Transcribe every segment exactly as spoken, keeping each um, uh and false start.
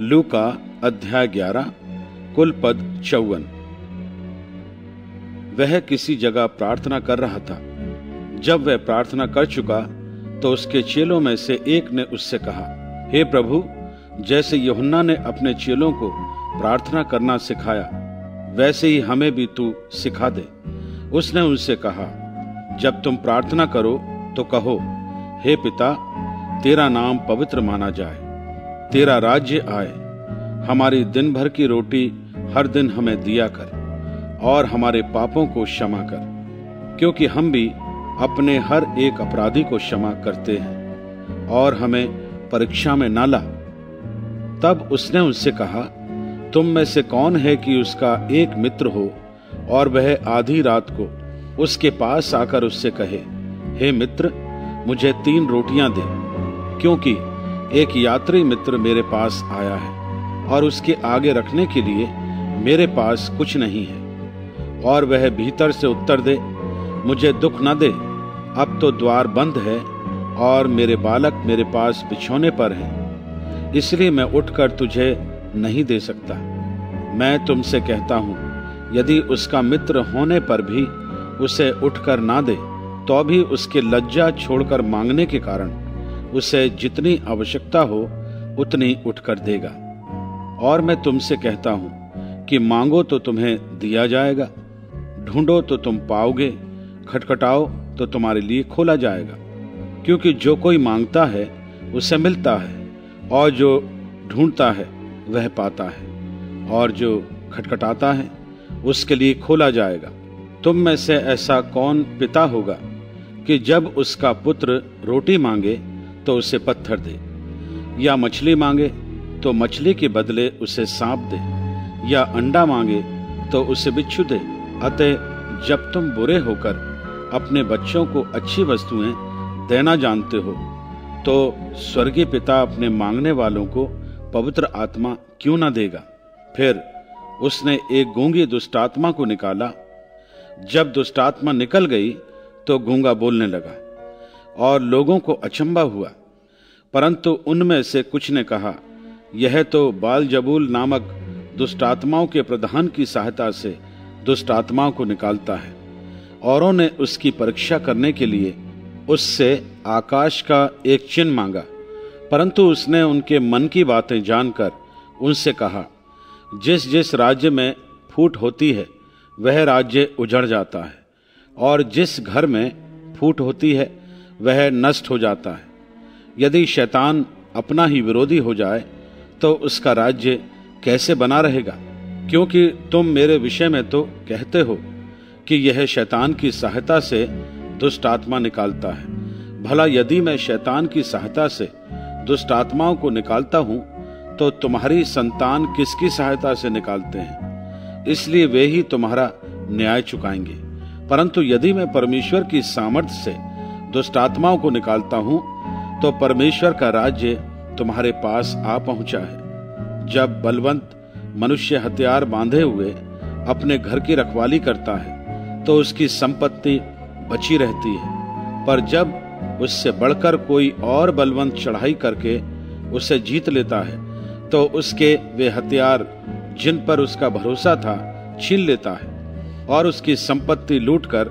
लूका अध्याय ग्यारह कुल पद चौवन। वह किसी जगह प्रार्थना कर रहा था। जब वह प्रार्थना कर चुका तो उसके चेलों में से एक ने उससे कहा, हे प्रभु, जैसे यूहन्ना ने अपने चेलों को प्रार्थना करना सिखाया वैसे ही हमें भी तू सिखा दे। उसने उनसे कहा, जब तुम प्रार्थना करो तो कहो, हे पिता, तेरा नाम पवित्र माना जाए, तेरा राज्य आए, हमारी दिन भर की रोटी हर दिन हमें दिया कर, और हमारे पापों को क्षमा कर, क्योंकि हम भी अपने हर एक अपराधी को क्षमा करते हैं, और हमें परीक्षा में ना ला। तब उसने उनसे कहा, तुम में से कौन है कि उसका एक मित्र हो और वह आधी रात को उसके पास आकर उससे कहे, हे मित्र, मुझे तीन रोटियां दे, क्योंकि एक यात्री मित्र मेरे पास आया है और उसके आगे रखने के लिए मेरे पास कुछ नहीं है। और वह भीतर से उत्तर दे, मुझे दुख न दे, अब तो द्वार बंद है और मेरे बालक मेरे पास बिछोने पर हैं, इसलिए मैं उठकर तुझे नहीं दे सकता। मैं तुमसे कहता हूँ, यदि उसका मित्र होने पर भी उसे उठकर ना दे, तो भी उसके लज्जा छोड़कर मांगने के कारण उसे जितनी आवश्यकता हो उतनी उठकर देगा। और मैं तुमसे कहता हूं कि मांगो तो तुम्हें दिया जाएगा, ढूंढो तो तुम पाओगे, खटखटाओ तो तुम्हारे लिए खोला जाएगा। क्योंकि जो कोई मांगता है उसे मिलता है, और जो ढूंढता है वह पाता है, और जो खटखटाता है उसके लिए खोला जाएगा। तुम में से ऐसा कौन पिता होगा कि जब उसका पुत्र रोटी मांगे तो उसे पत्थर दे, या मछली मांगे तो मछली के बदले उसे सांप दे, या अंडा मांगे तो उसे बिच्छू दे। अतः जब तुम बुरे होकर अपने बच्चों को अच्छी वस्तुएं देना जानते हो, तो स्वर्गीय पिता अपने मांगने वालों को पवित्र आत्मा क्यों ना देगा। फिर उसने एक गूंगी दुष्टात्मा को निकाला। जब दुष्टात्मा निकल गई तो गूंगा बोलने लगा, और लोगों को अचंभा हुआ। परंतु उनमें से कुछ ने कहा, यह तो बालजबूल नामक दुष्टात्माओं के प्रधान की सहायता से दुष्टात्माओं को निकालता है। औरों ने उसकी परीक्षा करने के लिए उससे आकाश का एक चिन्ह मांगा, परंतु उसने उनके मन की बातें जानकर उनसे कहा, जिस जिस राज्य में फूट होती है वह राज्य उजड़ जाता है, और जिस घर में फूट होती है वह नष्ट हो जाता है। यदि शैतान अपना ही विरोधी हो जाए तो उसका राज्य कैसे बना रहेगा? क्योंकि तुम मेरे विषय में तो कहते हो कि यह शैतान की सहायता से दुष्ट आत्मा निकालता है। भला यदि मैं शैतान की सहायता से दुष्ट आत्माओं को निकालता हूँ, तो तुम्हारी संतान किसकी सहायता से निकालते हैं? इसलिए वे ही तुम्हारा न्याय चुकाएंगे। परंतु यदि मैं परमेश्वर की सामर्थ्य से दुष्ट आत्माओं को निकालता हूँ, तो परमेश्वर का राज्य तुम्हारे पास आ पहुँचा है। जब बलवंत मनुष्य हथियार बांधे हुए अपने घर की रखवाली करता है तो उसकी संपत्ति बची रहती है, पर जब उससे बढ़कर कोई और बलवंत चढ़ाई करके उसे जीत लेता है तो उसके वे हथियार जिन पर उसका भरोसा था छीन लेता है, और उसकी संपत्ति लूटकर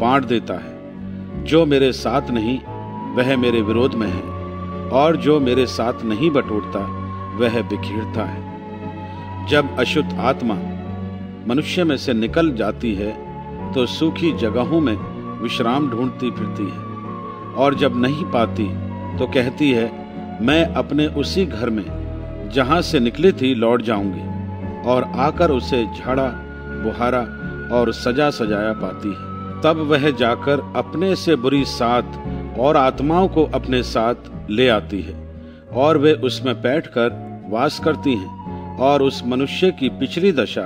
बांट देता है। जो मेरे साथ नहीं वह मेरे विरोध में है, और जो मेरे साथ नहीं बटोरता वह बिखेरता है। जब अशुद्ध आत्मा मनुष्य में से निकल जाती है तो सूखी जगहों में विश्राम ढूंढती फिरती है, और जब नहीं पाती तो कहती है, मैं अपने उसी घर में जहाँ से निकली थी लौट जाऊंगी, और आकर उसे झाड़ा बुहारा और सजा सजाया पाती है। तब वह जाकर अपने से बुरी सात और आत्माओं को अपने साथ ले आती है, और वे उसमें बैठकर वास करती हैं, और उस मनुष्य की पिछली दशा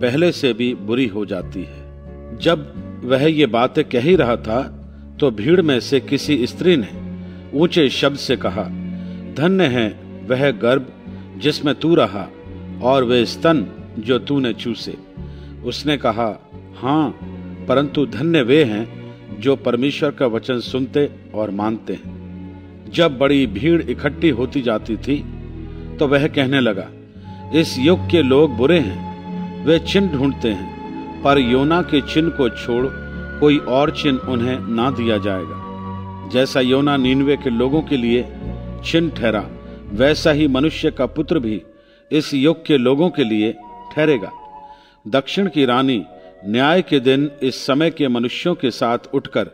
पहले से भी बुरी हो जाती है। जब वह ये बातें कह ही रहा था तो भीड़ में से किसी स्त्री ने ऊंचे शब्द से कहा, धन्य है वह गर्भ जिसमें तू रहा, और वे स्तन जो तूने चूसे। उसने कहा, हाँ, परंतु धन्य वे हैं जो परमेश्वर का वचन सुनते और मानते हैं। जब बड़ी भीड़ इकट्ठी होती जाती थी तो वह कहने लगा, इस युग के लोग बुरे हैं, वे चिन्ह ढूंढते हैं, पर योना के चिन्ह को छोड़ कोई और चिन्ह उन्हें ना दिया जाएगा। जैसा योना नीनवे के लोगों के लिए चिन्ह ठहरा, वैसा ही मनुष्य का पुत्र भी इस युग के लोगों के लिए ठहरेगा। दक्षिण की रानी न्याय के दिन इस समय के मनुष्यों के साथ उठकर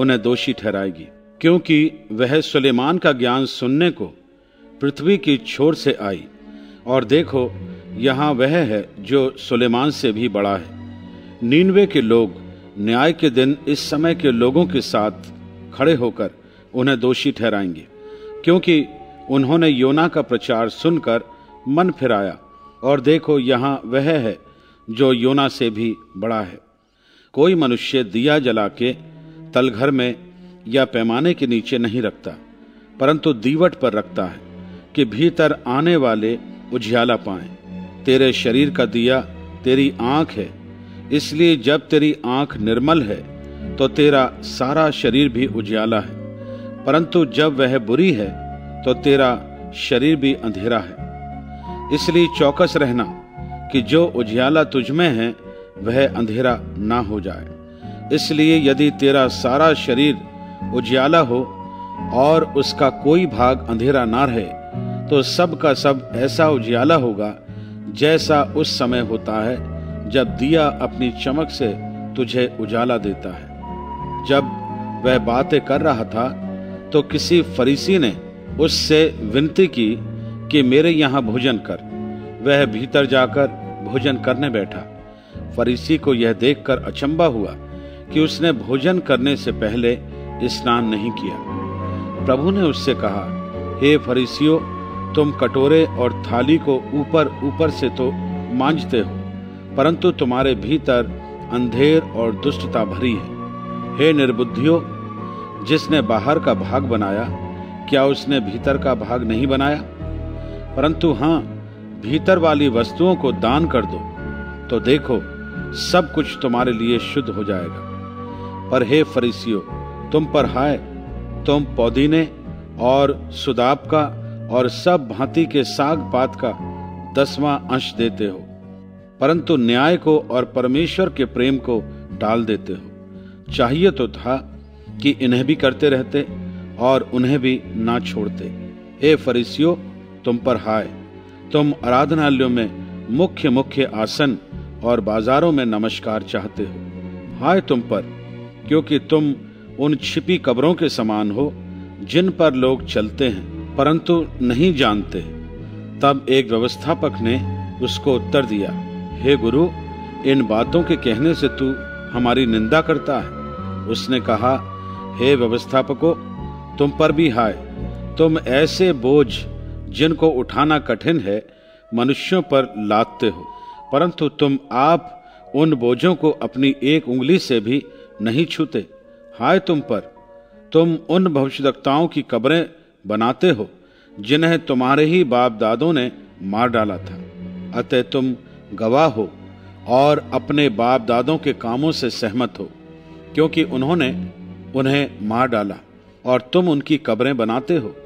उन्हें दोषी ठहराएगी, क्योंकि वह सुलेमान का ज्ञान सुनने को पृथ्वी की छोर से आई, और देखो यहाँ वह है जो सुलेमान से भी बड़ा है। नीनवे के लोग न्याय के दिन इस समय के लोगों के साथ खड़े होकर उन्हें दोषी ठहराएंगे, क्योंकि उन्होंने योना का प्रचार सुनकर मन फिराया, और देखो यहाँ वह है जो योना से भी बड़ा है। कोई मनुष्य दिया जला के तलघर में या पैमाने के नीचे नहीं रखता, परंतु दीवट पर रखता है कि भीतर आने वाले उजियाला पाएं। तेरे शरीर का दिया तेरी आँख है, इसलिए जब तेरी आँख निर्मल है तो तेरा सारा शरीर भी उजियाला है, परंतु जब वह बुरी है तो तेरा शरीर भी अंधेरा है। इसलिए चौकस रहना कि जो उजियाला तुझ में है वह अंधेरा ना हो जाए। इसलिए यदि तेरा सारा शरीर उजियाला हो और उसका कोई भाग अंधेरा ना रहे, तो सब का सब ऐसा उजियाला होगा जैसा उस समय होता है जब दिया अपनी चमक से तुझे उजाला देता है। जब वह बातें कर रहा था तो किसी फरीसी ने उससे विनती की कि मेरे यहाँ भोजन कर। वह भीतर जाकर भोजन करने बैठा। फरीसी को यह देखकर अचंभा हुआ कि उसने भोजन करने से पहले स्नान नहीं किया। प्रभु ने उससे कहा, हे फरीसियों, तुम कटोरे और थाली को ऊपर ऊपर से तो मांजते हो, परंतु तुम्हारे भीतर अंधेर और दुष्टता भरी है। हे निर्बुद्धियों, जिसने बाहर का भाग बनाया, क्या उसने भीतर का भाग नहीं बनाया? परंतु हाँ, भीतर वाली वस्तुओं को दान कर दो, तो देखो सब कुछ तुम्हारे लिए शुद्ध हो जाएगा। पर हे फरीसियों, तुम पर हाय, तुम पौदीने और सुदाब का और सब भांति के साग पात का दसवां अंश देते हो, परंतु न्याय को और परमेश्वर के प्रेम को टाल देते हो। चाहिए तो था कि इन्हें भी करते रहते और उन्हें भी ना छोड़ते। हे फरीसियों, तुम पर हाय, तुम आराधनालयों में मुख्य मुख्य आसन और बाजारों में नमस्कार चाहते हो। हाय तुम पर, क्योंकि तुम उन छिपी कब्रों के समान हो जिन पर लोग चलते हैं परंतु नहीं जानते। तब एक व्यवस्थापक ने उसको उत्तर दिया, हे गुरु, इन बातों के कहने से तू हमारी निंदा करता है। उसने कहा, हे व्यवस्थापको, तुम पर भी हाय, तुम ऐसे बोझ जिनको उठाना कठिन है मनुष्यों पर लादते हो, परंतु तुम आप उन बोझों को अपनी एक उंगली से भी नहीं छूते। हाय तुम पर, तुम उन भविष्यद्वक्ताओं की कब्रें बनाते हो जिन्हें तुम्हारे ही बाप दादों ने मार डाला था। अतः तुम गवाह हो और अपने बाप दादों के कामों से सहमत हो, क्योंकि उन्होंने उन्हें मार डाला और तुम उनकी कब्रें बनाते हो।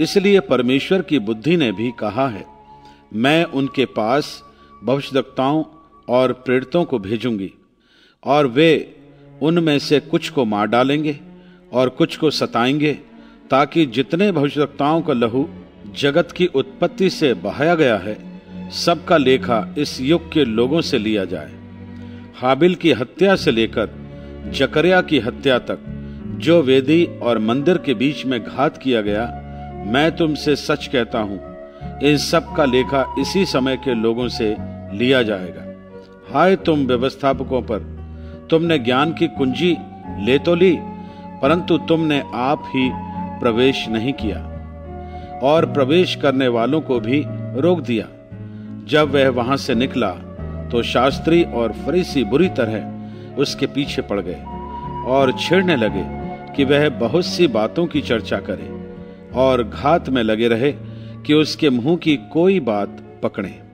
इसलिए परमेश्वर की बुद्धि ने भी कहा है, मैं उनके पास भविष्यद्वक्ताओं और प्रेरितों को भेजूंगी, और वे उनमें से कुछ को मार डालेंगे और कुछ को सताएंगे, ताकि जितने भविष्यद्वक्ताओं का लहू जगत की उत्पत्ति से बहाया गया है, सबका लेखा इस युग के लोगों से लिया जाए। हाबिल की हत्या से लेकर जकरिया की हत्या तक, जो वेदी और मंदिर के बीच में घात किया गया, मैं तुमसे सच कहता हूँ, इन सब का लेखा इसी समय के लोगों से लिया जाएगा। हाय तुम व्यवस्थापकों पर, तुमने ज्ञान की कुंजी ले तो ली, परंतु तुमने आप ही प्रवेश नहीं किया, और प्रवेश करने वालों को भी रोक दिया। जब वह वहां से निकला तो शास्त्री और फरीसी बुरी तरह उसके पीछे पड़ गए और छेड़ने लगे कि वह बहुत सी बातों की चर्चा करे, और घात में लगे रहे कि उसके मुंह की कोई बात पकड़े।